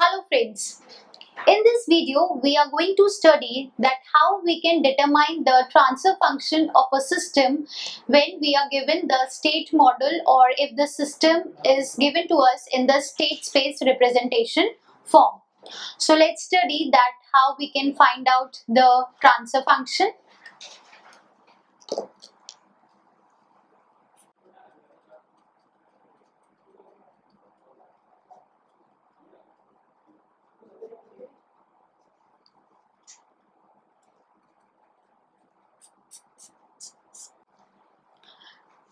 Hello friends, in this video we are going to study that how we can determine the transfer function of a system when we are given the state model or if the system is given to us in the state space representation form. So let's study that how we can find out the transfer function.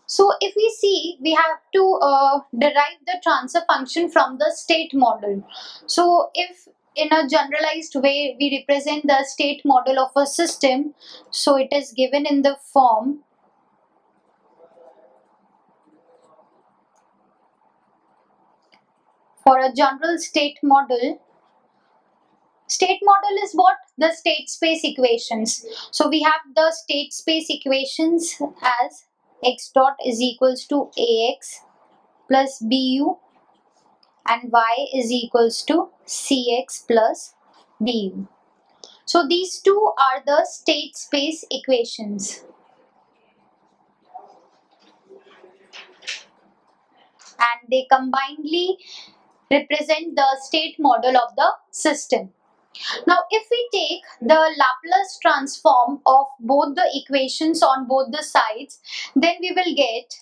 So if we see, we have to derive the transfer function from the state model. So if in a generalized way we represent the state model of a system, so it is given in the form for a general state model. State model is what? The state space equations. So we have the state space equations as x dot is equals to ax plus bu and y is equals to cx plus bu. So these two are the state space equations. And they combinedly represent the state model of the system. Now, if we take the Laplace transform of both the equations on both the sides, then we will get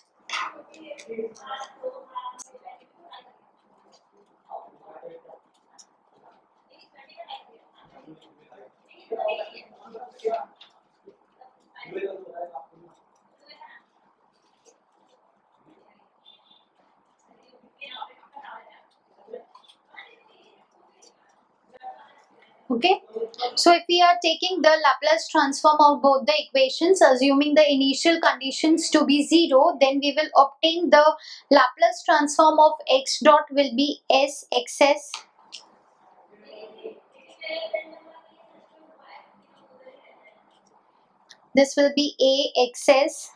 okay, so if we are taking the Laplace transform of both the equations, assuming the initial conditions to be 0, then we will obtain the Laplace transform of x dot will be SXS this will be AXS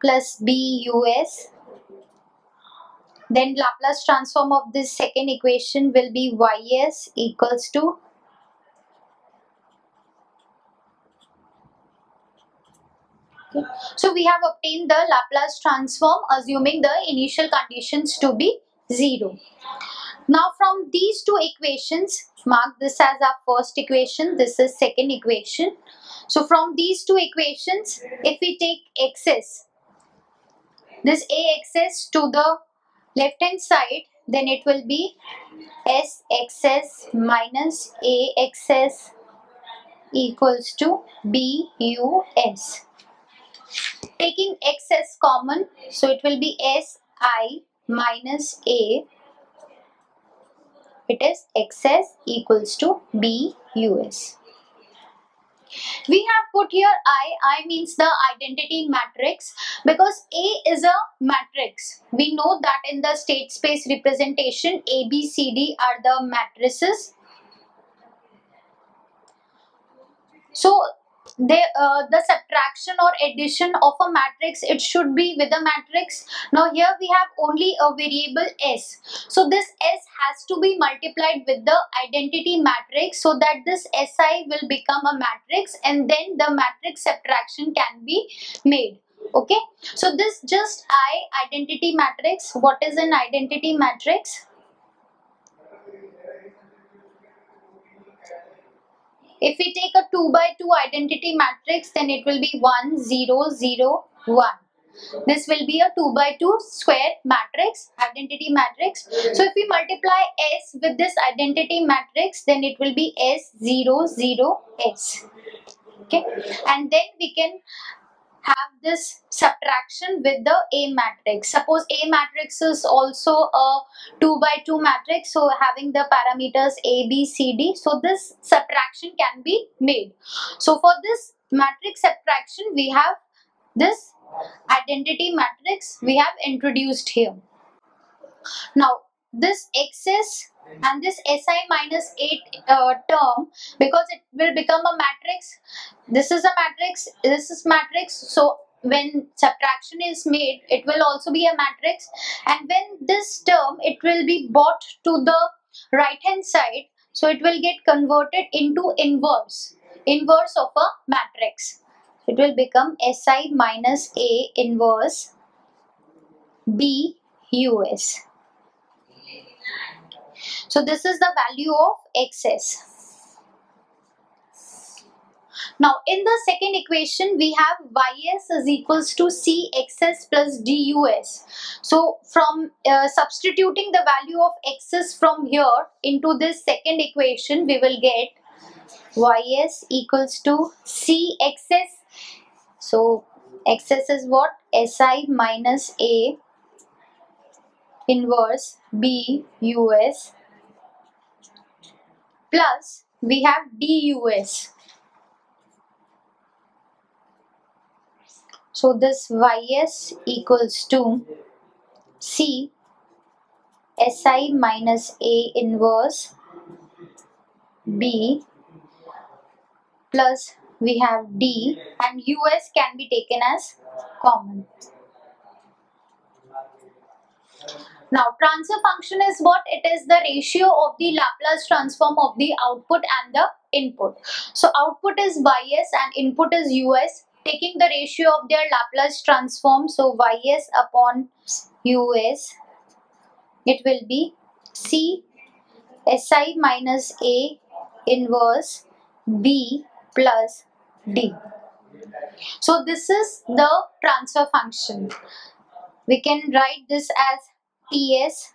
plus BUS. Then Laplace transform of this second equation will be ys equals to okay. So we have obtained the Laplace transform assuming the initial conditions to be 0. Now from these two equations, mark this as our first equation, this is second equation. So from these two equations, if we take x's, this axs to the left hand side, then it will be SXS minus AXS equals to BUS. Taking XS common, so it will be SI minus A, it is XS equals to BUS. We have put here I means the identity matrix, because A is a matrix. We know that in the state space representation, A, B, C, D are the matrices. So the subtraction or addition of a matrix, it should be with a matrix. Now here we have only a variable S. So this S has to be multiplied with the identity matrix so that this SI will become a matrix, and then the matrix subtraction can be made. Okay. So this just I identity matrix. What is an identity matrix? If we take a 2 by 2 identity matrix, then it will be 1, 0, 0, 1. This will be a 2 by 2 square matrix, identity matrix. So if we multiply S with this identity matrix, then it will be S, 0, 0, S. Okay. And then we can have this subtraction with the A matrix. Suppose A matrix is also a 2 by 2 matrix, so having the parameters A, B, C, D, so this subtraction can be made. So for this matrix subtraction, we have this identity matrix we have introduced here. Now this XS and this SI minus 8 term, because it will become a matrix, this is a matrix, this is matrix, so when subtraction is made it will also be a matrix, and when this term, it will be brought to the right hand side, so it will get converted into inverse of a matrix. It will become SI minus A inverse B US. So this is the value of XS. Now in the second equation we have YS is equals to CXS plus DUS. So from substituting the value of XS from here into this second equation, we will get YS equals to CXS. So XS is what? SI minus A inverse BUS plus we have DUS. So this YS equals to C SI minus A inverse B plus we have D, and US can be taken as common. Now transfer function is what? It is the ratio of the Laplace transform of the output and the input. So output is YS and input is US. Taking the ratio of their Laplace transform, so YS upon US, it will be C SI minus A inverse B plus D. So this is the transfer function. We can write this as TS,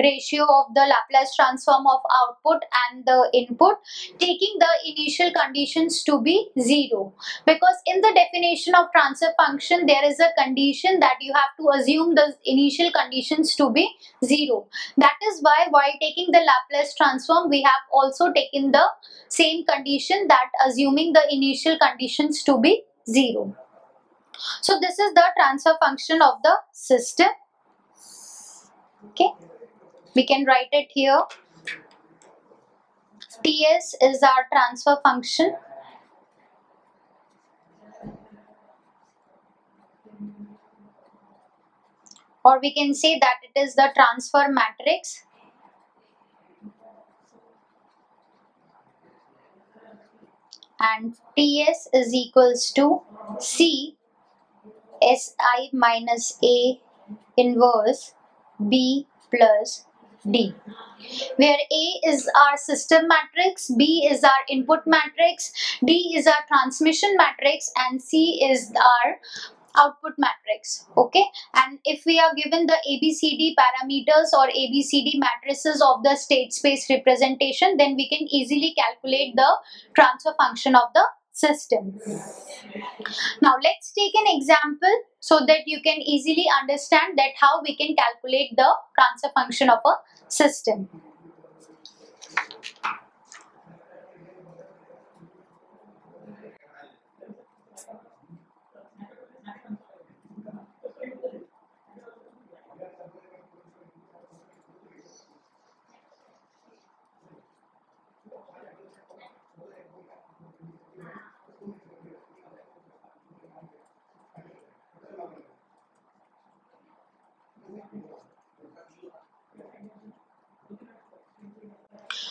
ratio of the Laplace transform of output and the input, taking the initial conditions to be 0, because in the definition of transfer function there is a condition that you have to assume the initial conditions to be 0. That is why while taking the Laplace transform we have also taken the same condition, that assuming the initial conditions to be 0. So this is the transfer function of the system. Okay. We can write it here. TS is our transfer function. Or we can say that it is the transfer matrix. And TS is equals to C SI minus A inverse B plus D, where A is our system matrix, B is our input matrix, D is our transmission matrix, and C is our output matrix. Okay, and if we are given the ABCD parameters or ABCD matrices of the state space representation, then we can easily calculate the transfer function of the system. Now let's take an example so that you can easily understand that how we can calculate the transfer function of a system.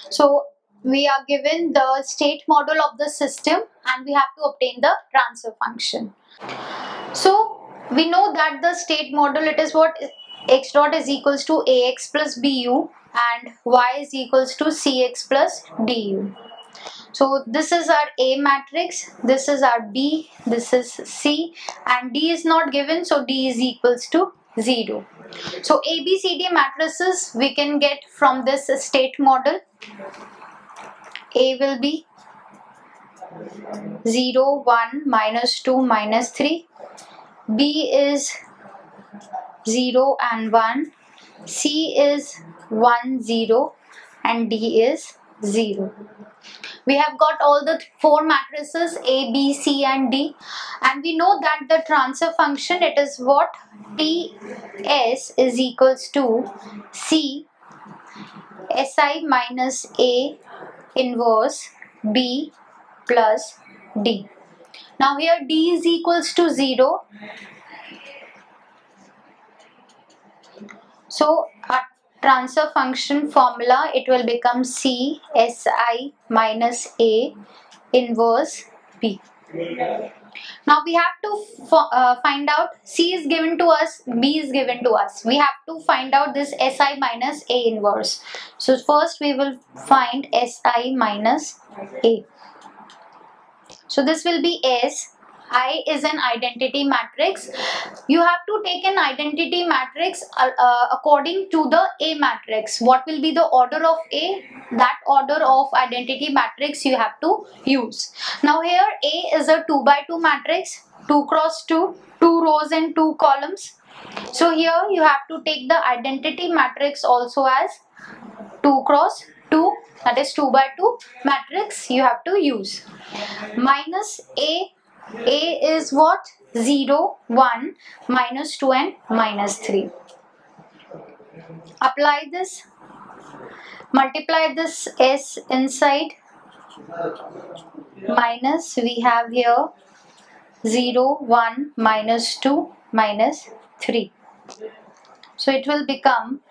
So we are given the state model of the system and we have to obtain the transfer function. So we know that the state model, it is what? X dot is equals to AX plus BU and Y is equals to CX plus DU. So this is our A matrix, this is our B, this is C, and D is not given, so D is equals to 0. So ABCD matrices we can get from this state model. A will be 0, 1, minus 2, minus 3. B is 0 and 1. C is 1, 0. And D is 0. We have got all the four matrices A, B, C and D, and we know that the transfer function, it is what? TS is equals to C SI minus A inverse B plus D. Now here D is equals to 0. So our transfer function formula, it will become C Si minus A inverse B. Now we have to find out, C is given to us, B is given to us. We have to find out this Si minus A inverse. So first we will find Si minus A. So this will be S. I is an identity matrix. You have to take an identity matrix according to the A matrix. What will be the order of A? That order of identity matrix you have to use. Now here A is a 2 by 2 matrix, 2 cross 2, 2 rows and 2 columns. So here you have to take the identity matrix also as 2 cross 2, that is 2 by 2 matrix you have to use. Minus A. A is what? 0, 1, minus 2 and minus 3. Apply this. Multiply this S inside. Minus we have here 0, 1, minus 2, minus 3. So it will become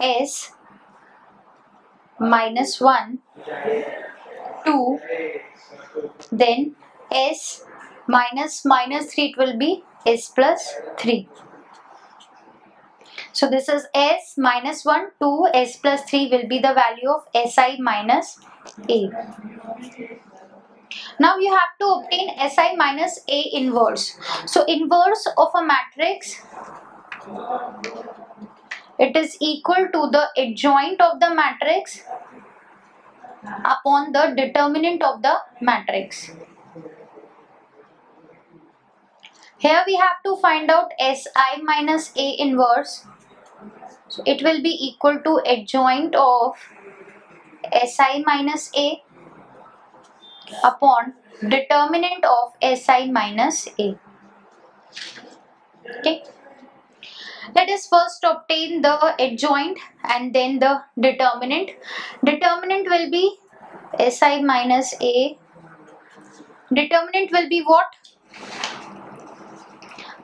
S minus 1, 2, then S minus minus 3, it will be S plus 3. So this is S minus 1, 2, S plus 3 will be the value of Si minus A. Now you have to obtain Si minus A inverse. So inverse of a matrix, it is equal to the adjoint of the matrix upon the determinant of the matrix. Here we have to find out Si minus A inverse. So it will be equal to adjoint of Si minus A upon determinant of Si minus A. Okay. Let us first obtain the adjoint and then the determinant. Determinant will be Si minus A. Determinant will be what?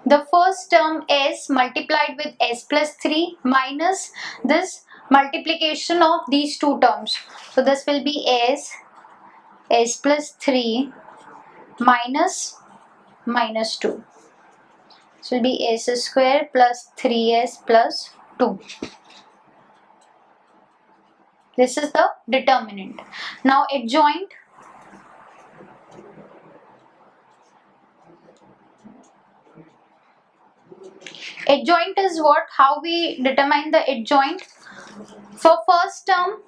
The first term S multiplied with S plus 3 minus this multiplication of these two terms. So this will be S, S plus 3 minus minus 2. This will be S square plus 3S plus 2. This is the determinant. Now adjoint. Adjoint is what? How we determine the adjoint? For first term,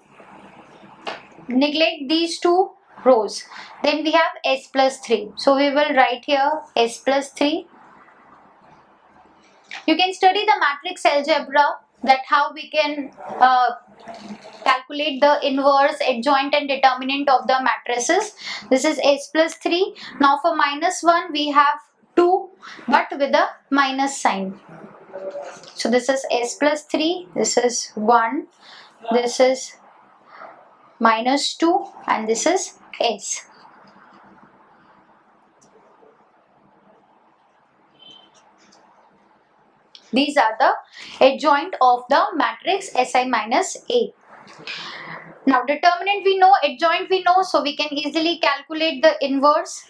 neglect these 2 rows. Then we have S plus 3. So we will write here S plus 3. You can study the matrix algebra, that how we can calculate the inverse, adjoint and determinant of the matrices. This is S plus 3. Now for minus 1, we have 2 but with a minus sign. So this is S plus 3, this is 1, this is minus 2 and this is S. These are the adjoint of the matrix Si minus A. Now determinant we know, adjoint we know, so we can easily calculate the inverse.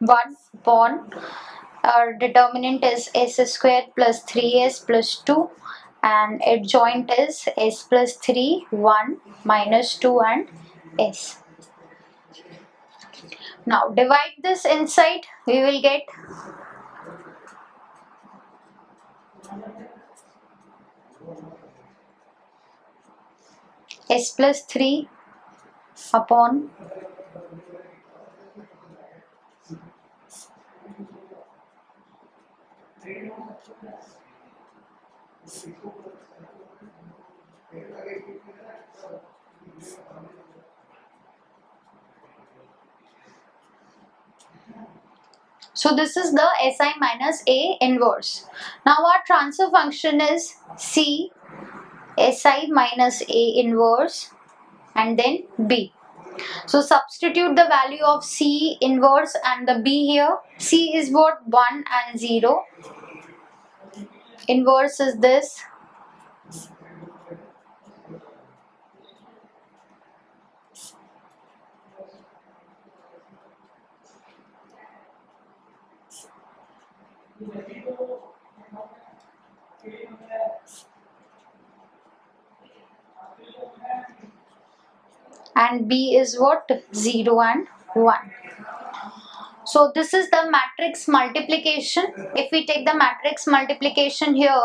One upon our determinant is S square plus 3S plus 2 and adjoint is S plus 3, 1, minus 2 and S. Now divide this inside, we will get S plus 3 upon . So this is the Si minus A inverse. Now our transfer function is C Si minus A inverse and then B. So substitute the value of C inverse and the B here. C is what? 1 and 0. Inverse is this. And B is what? 0 and 1. So this is the matrix multiplication. If we take the matrix multiplication here,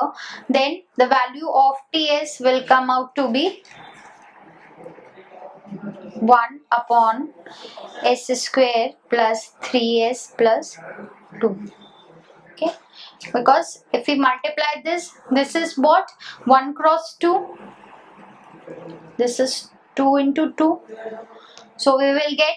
then the value of TS will come out to be 1 upon S square plus 3S plus 2. Okay, because if we multiply this, this is what? 1 cross 2. This is 2 into 2. So we will get,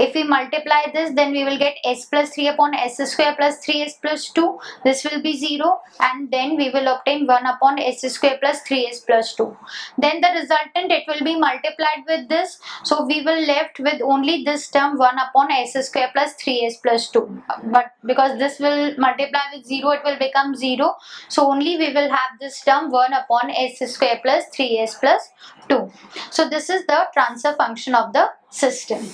if we multiply this, then we will get S plus 3 upon S square plus 3S plus 2. This will be 0, and then we will obtain 1 upon S square plus 3S plus 2. Then the resultant, it will be multiplied with this. So we will left with only this term 1 upon S square plus 3S plus 2. But because this will multiply with 0, it will become 0. So only we will have this term 1 upon S square plus 3S plus 2. So this is the transfer function of the system.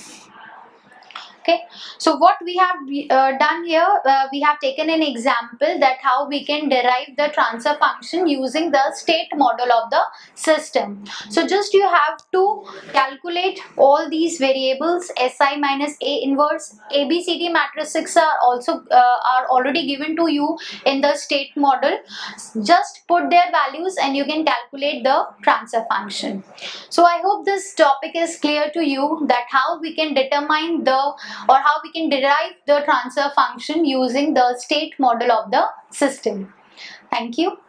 Okay, so what we have done here, we have taken an example that how we can derive the transfer function using the state model of the system. So just you have to calculate all these variables, SI minus A inverse, ABCD matrices are also already given to you in the state model. Just put their values and you can calculate the transfer function. So I hope this topic is clear to you, that how we can determine the or how we can derive the transfer function using the state model of the system. Thank you.